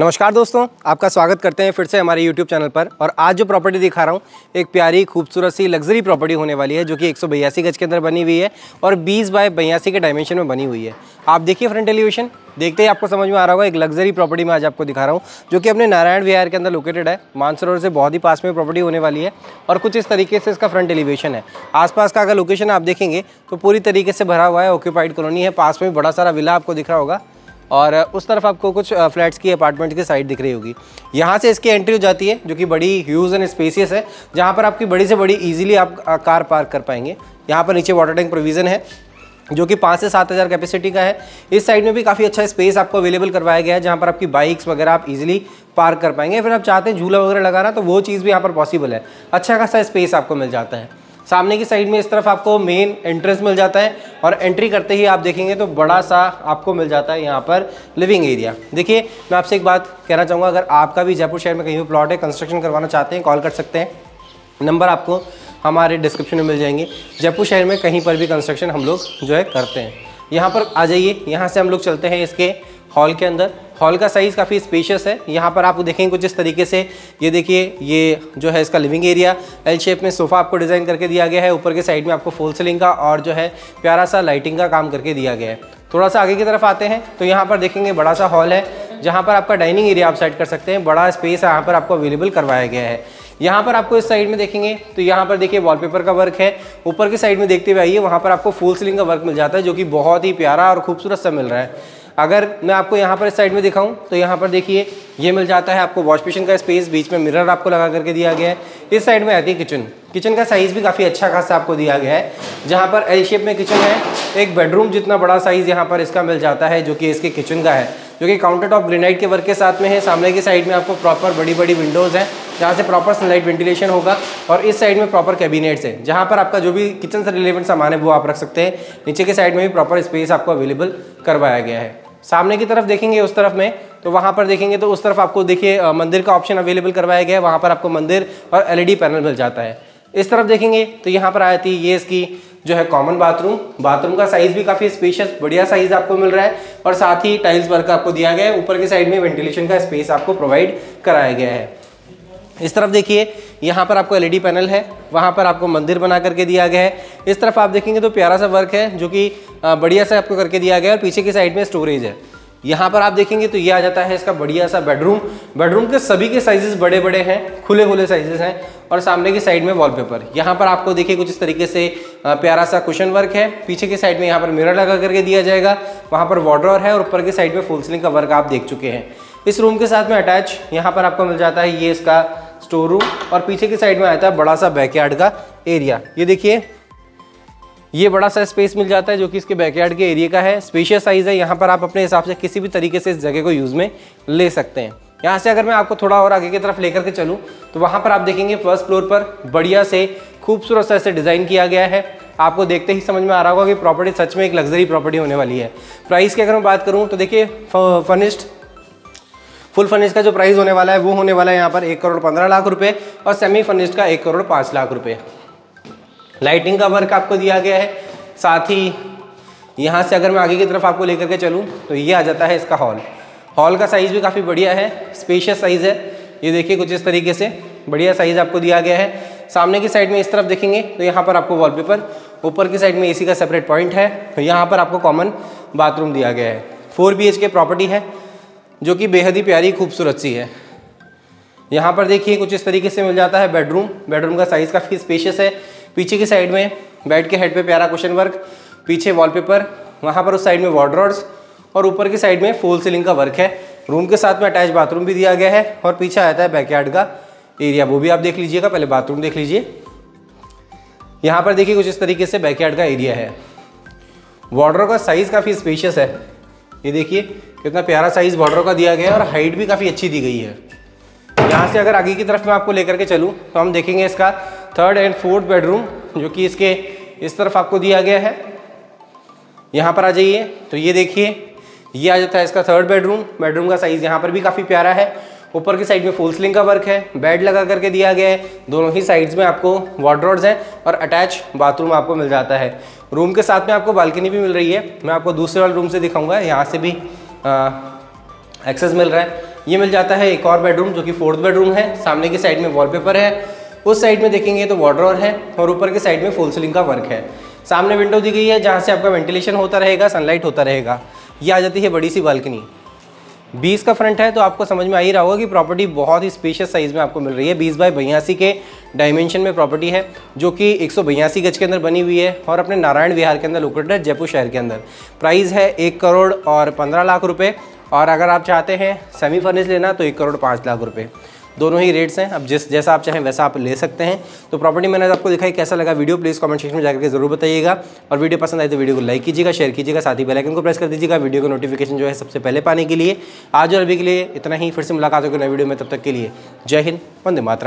नमस्कार दोस्तों, आपका स्वागत करते हैं फिर से हमारे YouTube चैनल पर। और आज जो प्रॉपर्टी दिखा रहा हूँ एक प्यारी खूबसूरत सी लग्जरी प्रॉपर्टी होने वाली है, जो कि 182 गज के अंदर बनी हुई है और 20 बाय 82 के डायमेंशन में बनी हुई है। आप देखिए फ्रंट एलिवेशन, देखते ही आपको समझ में आ रहा होगा एक लग्जरी प्रॉपर्टी मैं आज आपको दिखा रहा हूँ, जो कि अपने नारायण विहार के अंदर लोकेटेड है। मानसरोवर से बहुत ही पास में प्रॉपर्टी होने वाली है और कुछ इस तरीके से इसका फ्रंट एलिवेशन है। आसपास का अगर लोकेशन आप देखेंगे तो पूरी तरीके से भरा हुआ है, ऑक्यूपाइड कॉलोनी है, पास में बड़ा सारा विला आपको दिख रहा होगा और उस तरफ आपको कुछ फ्लैट्स की अपार्टमेंट की साइड दिख रही होगी। यहाँ से इसकी एंट्री हो जाती है, जो कि बड़ी ह्यूज एंड स्पेसियस है, जहाँ पर आपकी बड़ी से बड़ी इजीली आप कार पार्क कर पाएंगे। यहाँ पर नीचे वाटर टैंक प्रोविज़न है जो कि 5 से 7 हज़ार कैपेसिटी का है। इस साइड में भी काफ़ी अच्छा स्पेस आपको अवेलेबल करवाया गया है, जहाँ पर आपकी बाइक्स वगैरह आप इजीली पार्क कर पाएंगे। फिर आप चाहते हैं झूला वगैरह लगाना तो वो चीज़ भी यहाँ पर पॉसिबल है। अच्छा खासा स्पेस आपको मिल जाता है। सामने की साइड में इस तरफ आपको मेन एंट्रेंस मिल जाता है और एंट्री करते ही आप देखेंगे तो बड़ा सा आपको मिल जाता है यहाँ पर लिविंग एरिया। देखिए, मैं आपसे एक बात कहना चाहूँगा, अगर आपका भी जयपुर शहर में कहीं भी प्लॉट है, कंस्ट्रक्शन करवाना चाहते हैं, कॉल कर सकते हैं। नंबर आपको हमारे डिस्क्रिप्शन में मिल जाएंगे। जयपुर शहर में कहीं पर भी कंस्ट्रक्शन हम लोग जो है करते हैं। यहाँ पर आ जाइए, यहाँ से हम लोग चलते हैं इसके हॉल के अंदर। हॉल का साइज़ काफ़ी स्पेशियस है। यहाँ पर आप देखेंगे कुछ इस तरीके से, ये देखिए, ये जो है इसका लिविंग एरिया एल शेप में सोफ़ा आपको डिज़ाइन करके दिया गया है। ऊपर के साइड में आपको फॉल सीलिंग का और जो है प्यारा सा लाइटिंग का काम करके दिया गया है। थोड़ा सा आगे की तरफ आते हैं तो यहाँ पर देखेंगे बड़ा सा हॉल है, जहाँ पर आपका डाइनिंग एरिया आप सेट कर सकते हैं। बड़ा स्पेस यहाँ पर आपको अवेलेबल करवाया गया है। यहाँ पर आपको इस साइड में देखेंगे तो यहाँ पर देखिए वॉलपेपर का वर्क है। ऊपर के साइड में देखते हुए आइए, वहाँ पर आपको फुल सीलिंग का वर्क मिल जाता है, जो कि बहुत ही प्यारा और खूबसूरत सा मिल रहा है। अगर मैं आपको यहाँ पर इस साइड में दिखाऊं तो यहाँ पर देखिए ये मिल जाता है आपको वॉश बेसिन का स्पेस, बीच में मिरर आपको लगा करके दिया गया है। इस साइड में आती है किचन। किचन का साइज़ भी काफ़ी अच्छा खासा आपको दिया गया है, जहाँ पर एल शेप में किचन है। एक बेडरूम जितना बड़ा साइज़ यहाँ पर इसका मिल जाता है, जो कि इसके किचन का है, जो कि काउंटर टॉप ग्रेनाइट के वर्क के साथ में है। सामने की साइड में आपको प्रॉपर बड़ी बड़ी विंडोज़ हैं, जहाँ से प्रॉपर सनलाइट वेंटिलेशन होगा। और इस साइड में प्रॉपर कैबिनेट्स है, जहाँ पर आपका जो भी किचन से रिलेवेंट सामान है वो आप रख सकते हैं। नीचे के साइड में भी प्रॉपर स्पेस आपको अवेलेबल करवाया गया है। सामने की तरफ देखेंगे उस तरफ में तो वहाँ पर देखेंगे तो उस तरफ आपको देखिए मंदिर का ऑप्शन अवेलेबल करवाया गया है। वहाँ पर आपको मंदिर और LED पैनल मिल जाता है। इस तरफ देखेंगे तो यहाँ पर आ जाती है ये इसकी जो है कॉमन बाथरूम। बाथरूम का साइज़ भी काफ़ी स्पेशियस, बढ़िया साइज़ आपको मिल रहा है और साथ ही टाइल्स वर्क आपको दिया गया है। ऊपर की साइड में वेंटिलेशन का स्पेस आपको प्रोवाइड कराया गया है। इस तरफ देखिए, यहाँ पर आपको LED पैनल है, वहाँ पर आपको मंदिर बना करके दिया गया है। इस तरफ आप देखेंगे तो प्यारा सा वर्क है, जो कि बढ़िया सा आपको करके दिया गया है। और पीछे की साइड में स्टोरेज है। यहाँ पर आप देखेंगे तो ये आ जाता है इसका बढ़िया सा बेडरूम। बेडरूम के सभी के साइजेस बड़े बड़े हैं, खुले खुले साइजेस हैं। और सामने की साइड में वॉलपेपर, यहाँ पर आपको देखिए कुछ इस तरीके से प्यारा सा कुशन वर्क है। पीछे की साइड में यहाँ पर मिरर लगा करके दिया जाएगा। वहाँ पर वॉर्डरोब है और ऊपर की साइड में फुल सीलिंग का वर्क आप देख चुके हैं। इस रूम के साथ में अटैच यहाँ पर आपको मिल जाता है ये इसका स्टोर रूम। और पीछे की साइड में आता है बड़ा सा बैकयार्ड का एरिया। ये देखिए, ये बड़ा सा स्पेस मिल जाता है, जो कि इसके बैकयार्ड के एरिया का है। स्पेशियस साइज़ है। यहाँ पर आप अपने हिसाब से किसी भी तरीके से इस जगह को यूज़ में ले सकते हैं। यहाँ से अगर मैं आपको थोड़ा और आगे की तरफ लेकर के चलूँ तो वहाँ पर आप देखेंगे फर्स्ट फ्लोर पर बढ़िया से खूबसूरत सा इसे डिज़ाइन किया गया है। आपको देखते ही समझ में आ रहा होगा कि प्रॉपर्टी सच में एक लग्जरी प्रॉपर्टी होने वाली है। प्राइस की अगर मैं बात करूँ तो देखिए फर्निश्ड फुल फर्निश्ड का जो प्राइस होने वाला है वो होने वाला है यहाँ पर 1 करोड़ 15 लाख रुपए और सेमी फर्निश्ड का 1 करोड़ 5 लाख रुपए। लाइटिंग का वर्क आपको दिया गया है। साथ ही यहाँ से अगर मैं आगे की तरफ आपको लेकर के चलूँ तो ये आ जाता है इसका हॉल। हॉल का साइज़ भी काफ़ी बढ़िया है, स्पेशियस साइज़ है। ये देखिए कुछ इस तरीके से बढ़िया साइज़ आपको दिया गया है। सामने की साइड में इस तरफ देखेंगे तो यहाँ पर आपको वॉलपेपर, ऊपर की साइड में AC का सेपरेट पॉइंट है। तो यहाँ पर आपको कॉमन बाथरूम दिया गया है। 4 BHK प्रॉपर्टी है, जो कि बेहद ही प्यारी खूबसूरत सी है। यहाँ पर देखिए कुछ इस तरीके से मिल जाता है बेडरूम। बेडरूम का साइज़ काफ़ी स्पेशियस है। पीछे की साइड में बेड के हेड पे प्यारा कुशन वर्क, पीछे वॉलपेपर, वहाँ पर उस साइड में वार्डरोब्स और ऊपर की साइड में फॉल सीलिंग का वर्क है। रूम के साथ में अटैच बाथरूम भी दिया गया है। और पीछे आता है बैकयार्ड का एरिया, वो भी आप देख लीजिएगा, पहले बाथरूम देख लीजिए। यहाँ पर देखिए कुछ इस तरीके से बैकयार्ड का एरिया है। वार्डरोब का साइज़ काफ़ी स्पेशियस है। ये देखिए कितना प्यारा साइज़ बॉर्डर का दिया गया है और हाइट भी काफ़ी अच्छी दी गई है। यहाँ से अगर आगे की तरफ मैं आपको लेकर के चलूँ तो हम देखेंगे इसका 3rd एंड 4th बेडरूम, जो कि इसके इस तरफ आपको दिया गया है। यहाँ पर आ जाइए तो ये देखिए, ये आ जाता है इसका 3rd बेडरूम। बेडरूम का साइज़ यहाँ पर भी काफ़ी प्यारा है। ऊपर की साइड में फॉल सीलिंग का वर्क है, बेड लगा करके दिया गया है। दोनों ही साइड्स में आपको वार्डरोब्स हैं और अटैच बाथरूम आपको मिल जाता है। रूम के साथ में आपको बालकनी भी मिल रही है। मैं आपको दूसरे वाले रूम से दिखाऊंगा। यहाँ से भी एक्सेस मिल रहा है। ये मिल जाता है एक और बेडरूम जो कि फोर्थ बेडरूम है। सामने की साइड में वॉलपेपर है, उस साइड में देखेंगे तो वॉर्डरोर है और ऊपर के साइड में फॉल सीलिंग का वर्क है। सामने विंडो दी गई है जहाँ से आपका वेंटिलेशन होता रहेगा, सनलाइट होता रहेगा। ये आ जाती है बड़ी सी बालकनी। 20 का फ्रंट है तो आपको समझ में आ ही रहा होगा कि प्रॉपर्टी बहुत ही स्पेशियस साइज़ में आपको मिल रही है। 20 बाई 82 के डायमेंशन में प्रॉपर्टी है जो कि 182 गज के अंदर बनी हुई है और अपने नारायण विहार के अंदर लोकेटेड है, जयपुर शहर के अंदर। प्राइस है 1 करोड़ और 15 लाख रुपए, और अगर आप चाहते हैं सेमी फर्निश लेना तो 1 करोड़ 5 लाख रुपये, दोनों ही रेट्स हैं। अब जैसा आप चाहें वैसा आप ले सकते हैं। तो प्रॉपर्टी मैंने आपको दिखाई, कैसा लगा वीडियो प्लीज़ कमेंट सेक्शन में जाकर के जरूर बताइएगा, और वीडियो पसंद आए तो वीडियो को लाइक कीजिएगा, शेयर कीजिएगा, साथ ही बेल आइकन को प्रेस कर दीजिएगा वीडियो का नोटिफिकेशन जो है सबसे पहले पाने के लिए। आज और अभी के लिए इतना ही, फिर से मुलाकात होगी नई वीडियो में, तब तक के लिए जय हिंद, वंदे मातरम।